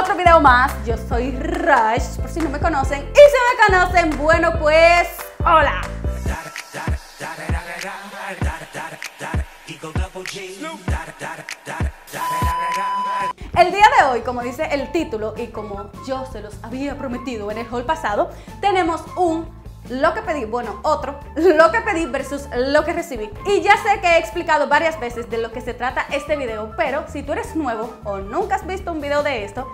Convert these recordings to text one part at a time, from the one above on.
otro video más. Yo soy Rush, por si no me conocen. Y si me conocen, bueno, pues, hola. El día de hoy, como dice el título y como yo se los había prometido en el haul pasado, tenemos otro lo que pedí versus lo que recibí. Y ya sé que he explicado varias veces de lo que se trata este video, pero si tú eres nuevo o nunca has visto un video de esto,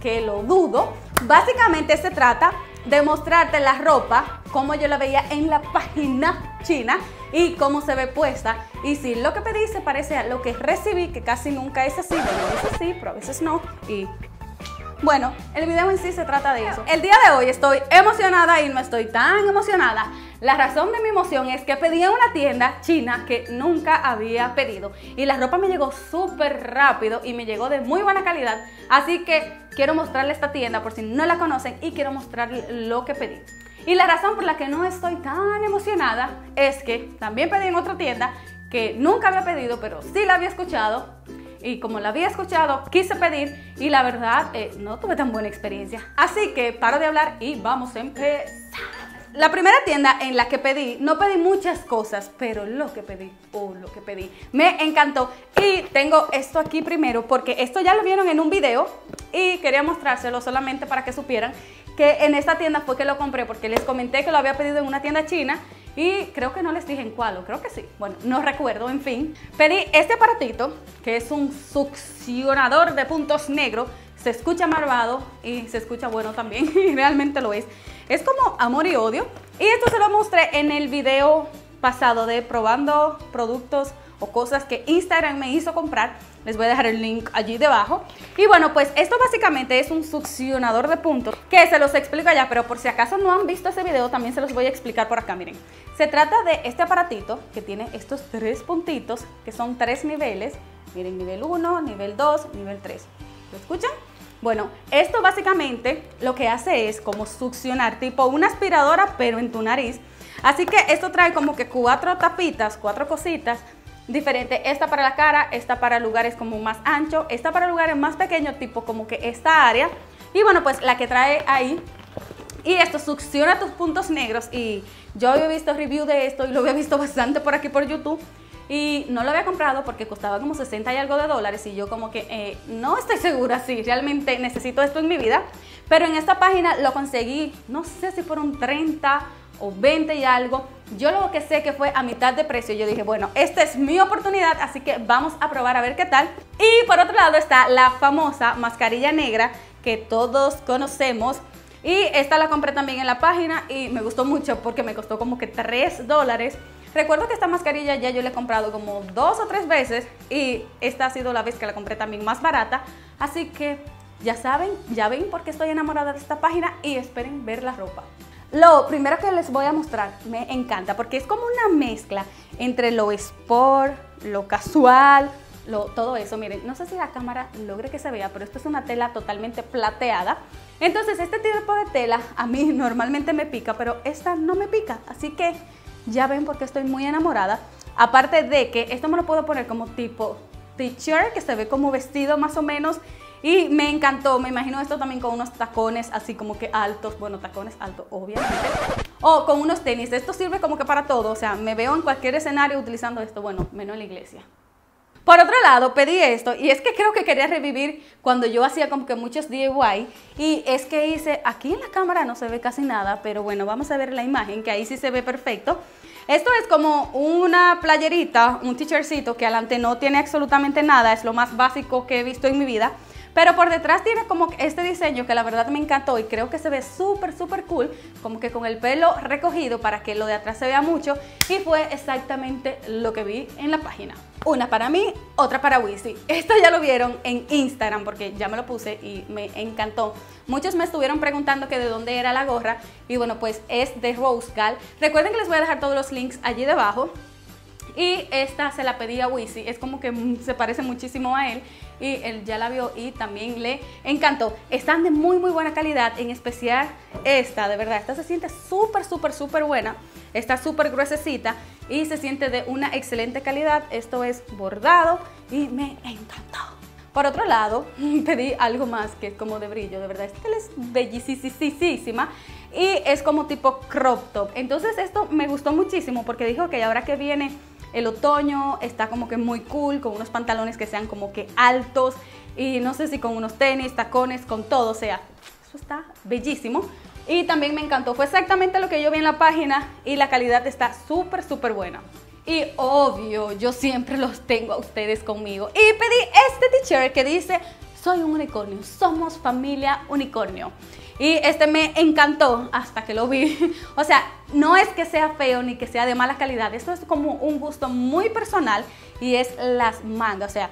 que lo dudo, básicamente se trata de mostrarte la ropa como yo la veía en la página china y cómo se ve puesta, y si lo que pedí se parece a lo que recibí, que casi nunca es así. Bueno, es así, pero a veces no. Y bueno, el video en sí se trata de eso. El día de hoy estoy emocionada y no estoy tan emocionada. La razón de mi emoción es que pedí en una tienda china que nunca había pedido, y la ropa me llegó súper rápido y me llegó de muy buena calidad. Así que quiero mostrarle esta tienda por si no la conocen, y quiero mostrarle lo que pedí. Y la razón por la que no estoy tan emocionada es que también pedí en otra tienda que nunca había pedido, pero sí la había escuchado. Y como la había escuchado, quise pedir, y la verdad no tuve tan buena experiencia. Así que paro de hablar y vamos a empezar. La primera tienda en la que pedí, no pedí muchas cosas, pero lo que pedí me encantó. Y tengo esto aquí primero porque esto ya lo vieron en un video y quería mostrárselo solamente para que supieran que en esta tienda fue que lo compré, porque les comenté que lo había pedido en una tienda china y creo que no les dije en cuál, o creo que sí, bueno, no recuerdo, en fin. Pedí este aparatito, que es un succionador de puntos negros. Se escucha malvado y se escucha bueno también, y realmente lo es. Es como amor y odio, y esto se lo mostré en el video pasado de probando productos o cosas que Instagram me hizo comprar. Les voy a dejar el link allí debajo. Y bueno, pues esto básicamente es un succionador de puntos, que se los explico allá, pero por si acaso no han visto ese video, también se los voy a explicar por acá. Miren, se trata de este aparatito que tiene estos tres puntitos, que son tres niveles. Miren, nivel 1, nivel 2, nivel 3. ¿Lo escuchan? Bueno, esto básicamente lo que hace es como succionar, tipo una aspiradora, pero en tu nariz. Así que esto trae como que cuatro tapitas, cuatro cositas diferentes. Esta para la cara, esta para lugares como más ancho, esta para lugares más pequeños, tipo como que esta área. Y bueno, pues la que trae ahí. Y esto succiona tus puntos negros. Y yo había visto review de esto y lo había visto bastante por aquí por YouTube. Y no lo había comprado porque costaba como 60 y algo de dólares, y yo como que no estoy segura si realmente necesito esto en mi vida. Pero en esta página lo conseguí, no sé si fueron 30 o 20 y algo. Yo lo que sé que fue a mitad de precio. Yo dije, bueno, esta es mi oportunidad, así que vamos a probar a ver qué tal. Y por otro lado está la famosa mascarilla negra que todos conocemos. Y esta la compré también en la página y me gustó mucho porque me costó como que 3 dólares. Recuerdo que esta mascarilla ya yo la he comprado como 2 o 3 veces, y esta ha sido la vez que la compré también más barata. Así que ya saben, ya ven por qué estoy enamorada de esta página, y esperen ver la ropa. Lo primero que les voy a mostrar me encanta porque es como una mezcla entre lo sport, lo casual, todo eso. Miren, no sé si la cámara logre que se vea, pero esto es una tela totalmente plateada. Entonces este tipo de tela a mí normalmente me pica, pero esta no me pica, así que ya ven porque estoy muy enamorada. Aparte de que esto me lo puedo poner como tipo t-shirt, que se ve como vestido más o menos. Y me encantó. Me imagino esto también con unos tacones así como que altos. Bueno, tacones altos, obviamente. O con unos tenis. Esto sirve como que para todo. O sea, me veo en cualquier escenario utilizando esto. Bueno, menos en la iglesia. Por otro lado, pedí esto, y es que creo que quería revivir cuando yo hacía como que muchos DIY, y es que hice, aquí en la cámara no se ve casi nada, pero bueno, vamos a ver la imagen, que ahí sí se ve perfecto. Esto es como una playerita, un t-shirtcito que adelante no tiene absolutamente nada, es lo más básico que he visto en mi vida, pero por detrás tiene como este diseño que la verdad me encantó, y creo que se ve súper súper cool, como que con el pelo recogido para que lo de atrás se vea mucho, y fue exactamente lo que vi en la página. Una para mí, otra para Wisi. Esto ya lo vieron en Instagram porque ya me lo puse y me encantó. Muchos me estuvieron preguntando que de dónde era la gorra, y bueno, pues es de Rosegal. Recuerden que les voy a dejar todos los links allí debajo. Y esta se la pedí a Wisi, es como que se parece muchísimo a él, y él ya la vio y también le encantó. Están de muy muy buena calidad, en especial esta, de verdad, esta se siente súper súper súper buena. Está súper gruesecita y se siente de una excelente calidad. Esto es bordado y me encantó. Por otro lado, pedí algo más que es como de brillo, de verdad, esta es bellísima y es como tipo crop top. Entonces esto me gustó muchísimo porque dije, ok, ahora que viene el otoño, está como que muy cool, con unos pantalones que sean como que altos y no sé si con unos tenis, tacones, con todo, o sea, eso está bellísimo. Y también me encantó, fue exactamente lo que yo vi en la página y la calidad está súper, súper buena. Y obvio, yo siempre los tengo a ustedes conmigo. Y pedí este t-shirt que dice, soy un unicornio, somos familia unicornio. Y este me encantó hasta que lo vi. O sea, no es que sea feo ni que sea de mala calidad. Esto es como un gusto muy personal y es las mangas. O sea,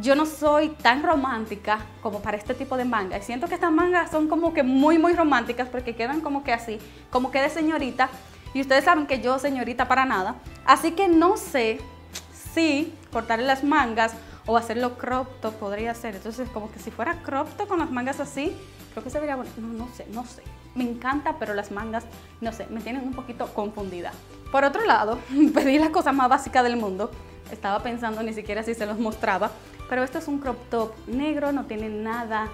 yo no soy tan romántica como para este tipo de manga. Y siento que estas mangas son como que muy, muy románticas porque quedan como que así, como que de señorita. Y ustedes saben que yo, señorita, para nada. Así que no sé si cortarle las mangas o hacerlo crop top podría ser. Entonces, como que si fuera crop top con las mangas así, creo que se vería bonito. No, no sé. Me encanta, pero las mangas, no sé, me tienen un poquito confundida. Por otro lado, pedí la cosa más básica del mundo. Estaba pensando ni siquiera si se los mostraba. Pero esto es un crop top negro, no tiene nada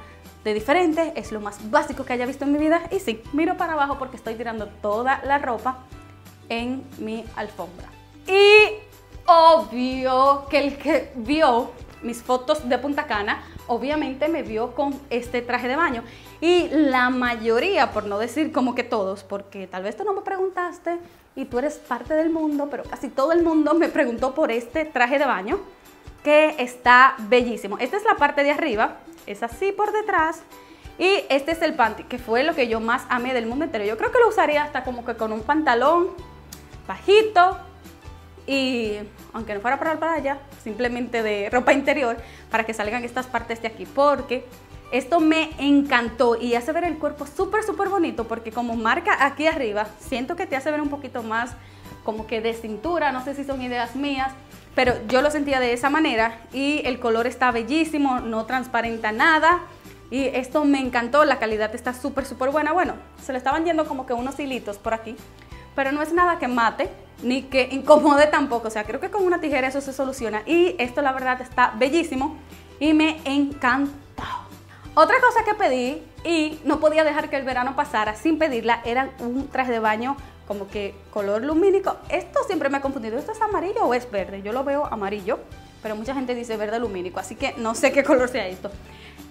de diferente, es lo más básico que haya visto en mi vida. Y sí, miro para abajo porque estoy tirando toda la ropa en mi alfombra. Y obvio que el que vio mis fotos de Punta Cana, obviamente me vio con este traje de baño. Y la mayoría, por no decir como que todos, porque tal vez tú no me preguntaste y tú eres parte del mundo, pero casi todo el mundo me preguntó por este traje de baño, que está bellísimo. Esta es la parte de arriba, es así por detrás. Y este es el panty, que fue lo que yo más amé del mundo entero. Yo creo que lo usaría hasta como que con un pantalón bajito. Y aunque no fuera para la playa, simplemente de ropa interior, para que salgan estas partes de aquí. Porque esto me encantó y hace ver el cuerpo súper, súper bonito. Porque como marca aquí arriba, siento que te hace ver un poquito más como que de cintura. No sé si son ideas mías, pero yo lo sentía de esa manera y el color está bellísimo, no transparenta nada. Y esto me encantó, la calidad está súper, súper buena. Bueno, se le estaban yendo como que unos hilitos por aquí, pero no es nada que mate ni que incomode tampoco. O sea, creo que con una tijera eso se soluciona. Y esto la verdad está bellísimo y me encantó. Otra cosa que pedí y no podía dejar que el verano pasara sin pedirla era un traje de baño como que color lumínico. Esto siempre me ha confundido, ¿esto es amarillo o es verde? Yo lo veo amarillo, pero mucha gente dice verde lumínico, así que no sé qué color sea esto.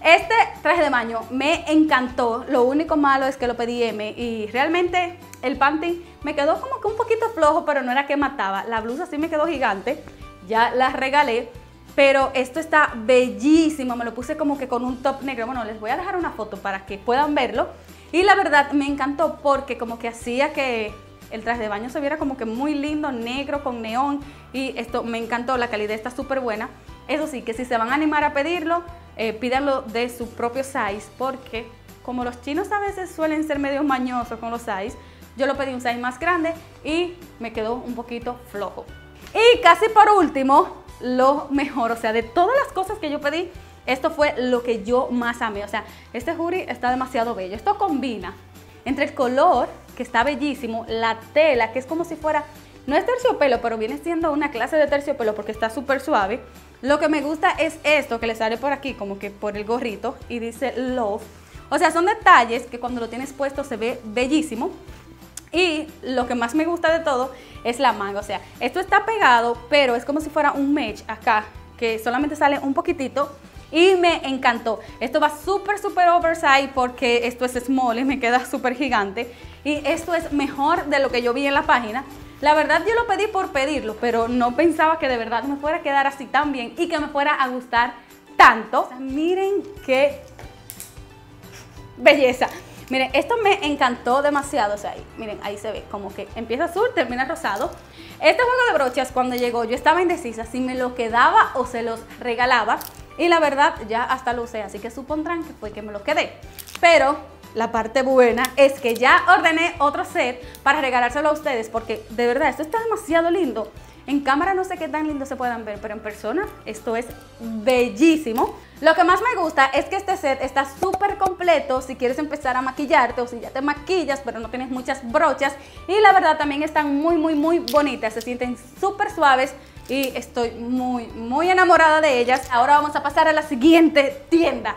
Este traje de baño me encantó, lo único malo es que lo pedí M y realmente el panty me quedó como que un poquito flojo, pero no era que mataba. La blusa sí me quedó gigante, ya la regalé, pero esto está bellísimo, me lo puse como que con un top negro. Bueno, les voy a dejar una foto para que puedan verlo y la verdad me encantó porque como que hacía que el traje de baño se viera como que muy lindo, negro con neón, y esto me encantó, la calidad está súper buena. Eso sí, que si se van a animar a pedirlo, pídanlo de su propio size, porque como los chinos a veces suelen ser medio mañosos con los size, yo lo pedí un size más grande y me quedó un poquito flojo. Y casi por último, lo mejor, o sea, de todas las cosas que yo pedí, esto fue lo que yo más amé. O sea, este hoodie está demasiado bello, esto combina entre el color, que está bellísimo, la tela, que es como si fuera, no es terciopelo, pero viene siendo una clase de terciopelo porque está súper suave. Lo que me gusta es esto, que le sale por aquí, como que por el gorrito, y dice Love. O sea, son detalles que cuando lo tienes puesto se ve bellísimo. Y lo que más me gusta de todo es la manga. O sea, esto está pegado, pero es como si fuera un mesh acá, que solamente sale un poquitito. Y me encantó, esto va súper súper oversize porque esto es small y me queda súper gigante. Y esto es mejor de lo que yo vi en la página. La verdad yo lo pedí por pedirlo, pero no pensaba que de verdad me fuera a quedar así tan bien y que me fuera a gustar tanto. O sea, miren qué belleza. Miren, esto me encantó demasiado. O sea, ahí, miren, ahí se ve como que empieza azul, termina rosado. Este juego de brochas cuando llegó yo estaba indecisa si me lo quedaba o se los regalaba. Y la verdad ya hasta lo usé, así que supondrán que fue que me lo quedé. Pero la parte buena es que ya ordené otro set para regalárselo a ustedes, porque de verdad esto está demasiado lindo. En cámara no sé qué tan lindo se puedan ver, pero en persona esto es bellísimo. Lo que más me gusta es que este set está súper completo si quieres empezar a maquillarte o si ya te maquillas pero no tienes muchas brochas. Y la verdad también están muy bonitas, se sienten súper suaves. y estoy muy enamorada de ellas. Ahora vamos a pasar a la siguiente tienda.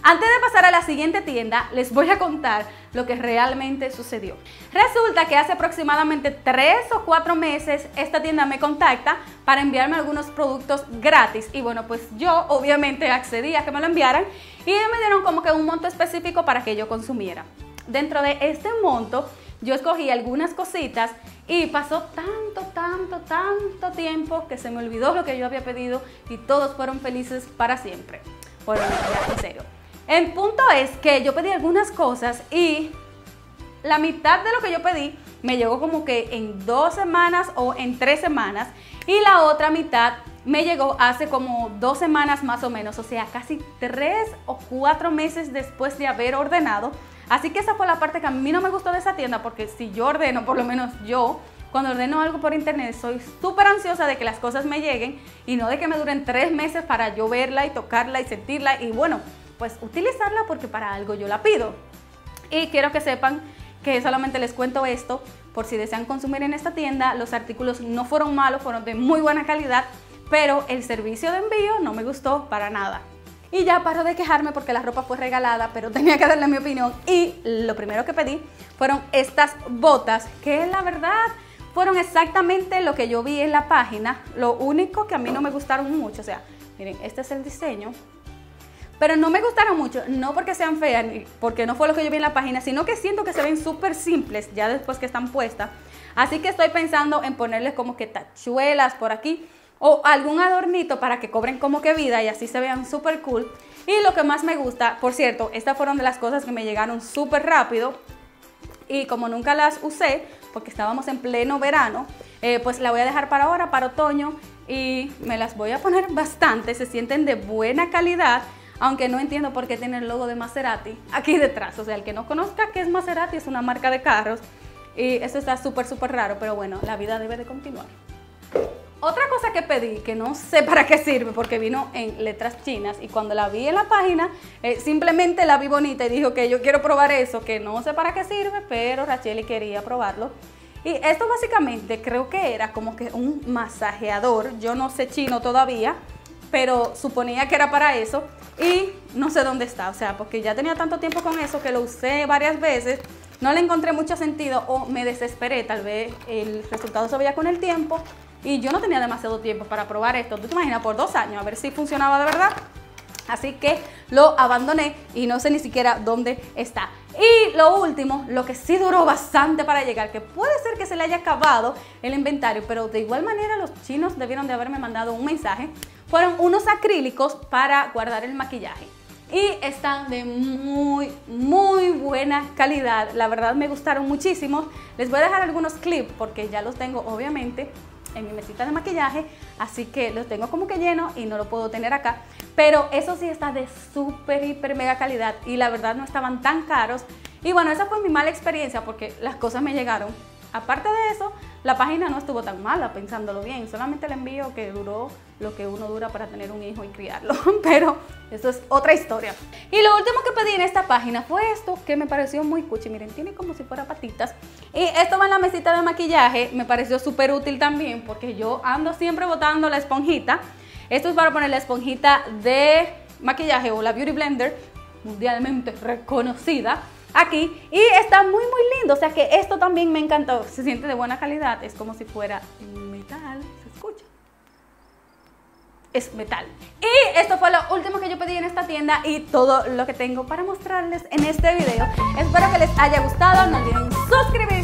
Antes de pasar a la siguiente tienda, les voy a contar lo que realmente sucedió. Resulta que hace aproximadamente 3 o 4 meses esta tienda me contacta para enviarme algunos productos gratis. Y bueno, pues yo obviamente accedí a que me lo enviaran y me dieron como que un monto específico para que yo consumiera. Dentro de este monto yo escogí algunas cositas y pasó tanto tiempo que se me olvidó lo que yo había pedido y todos fueron felices para siempre. Bueno, ya, en serio. El punto es que yo pedí algunas cosas y la mitad de lo que yo pedí me llegó como que en 2 semanas o en 3 semanas y la otra mitad me llegó hace como 2 semanas más o menos, o sea, casi 3 o 4 meses después de haber ordenado. Así que esa fue la parte que a mí no me gustó de esa tienda, porque si yo ordeno, por lo menos yo, cuando ordeno algo por internet soy súper ansiosa de que las cosas me lleguen y no de que me duren 3 meses para yo verla y tocarla y sentirla y bueno, pues utilizarla porque para algo yo la pido. Y quiero que sepan que solamente les cuento esto por si desean consumir en esta tienda. Los artículos no fueron malos, fueron de muy buena calidad, pero el servicio de envío no me gustó para nada. Y ya paro de quejarme porque la ropa fue regalada, pero tenía que darle mi opinión. Y lo primero que pedí fueron estas botas, que la verdad fueron exactamente lo que yo vi en la página. Lo único que a mí no me gustaron mucho, o sea, miren, este es el diseño. Pero no me gustaron mucho, no porque sean feas, porque no fue lo que yo vi en la página, sino que siento que se ven súper simples ya después que están puestas. Así que estoy pensando en ponerles como que tachuelas por aquí o algún adornito para que cobren como que vida y así se vean súper cool. Y lo que más me gusta, por cierto, estas fueron de las cosas que me llegaron súper rápido y como nunca las usé porque estábamos en pleno verano, pues la voy a dejar para ahora, para otoño, y me las voy a poner bastante. Se sienten de buena calidad. Aunque no entiendo por qué tiene el logo de Maserati aquí detrás. O sea, el que no conozca qué es Maserati, es una marca de carros. Y eso está súper raro, pero bueno, la vida debe de continuar. Otra cosa que pedí, que no sé para qué sirve, porque vino en letras chinas. Y cuando la vi en la página, simplemente la vi bonita y dije, ok, yo quiero probar eso, que no sé para qué sirve, pero Rachely quería probarlo. Y esto básicamente creo que era como que un masajeador. Yo no sé chino todavía, pero suponía que era para eso y no sé dónde está, o sea, porque ya tenía tanto tiempo con eso que lo usé varias veces, no le encontré mucho sentido o me desesperé, tal vez el resultado se veía con el tiempo y yo no tenía demasiado tiempo para probar esto, tú te imaginas por 2 años a ver si funcionaba de verdad, así que lo abandoné y no sé ni siquiera dónde está. Y lo último, lo que sí duró bastante para llegar, que puede ser que se le haya acabado el inventario, pero de igual manera los chinos debieron de haberme mandado un mensaje, fueron unos acrílicos para guardar el maquillaje y están de muy buena calidad. La verdad me gustaron muchísimo. Les voy a dejar algunos clips porque ya los tengo obviamente en mi mesita de maquillaje, así que los tengo como que lleno y no lo puedo tener acá, pero eso sí está de súper hiper mega calidad y la verdad no estaban tan caros. Y bueno, esa fue mi mala experiencia porque las cosas me llegaron. Aparte de eso, la página no estuvo tan mala pensándolo bien, solamente el envío que duró lo que uno dura para tener un hijo y criarlo, pero eso es otra historia. Y lo último que pedí en esta página fue esto que me pareció muy cuchi, miren, tiene como si fuera patitas y esto va en la mesita de maquillaje, me pareció súper útil también porque yo ando siempre botando la esponjita. Esto es para poner la esponjita de maquillaje o la Beauty Blender, mundialmente reconocida. Aquí y está muy lindo, o sea que esto también me encantó, se siente de buena calidad, es como si fuera metal, se escucha, es metal. Y esto fue lo último que yo pedí en esta tienda y todo lo que tengo para mostrarles en este video. Espero que les haya gustado, no olviden suscribirse.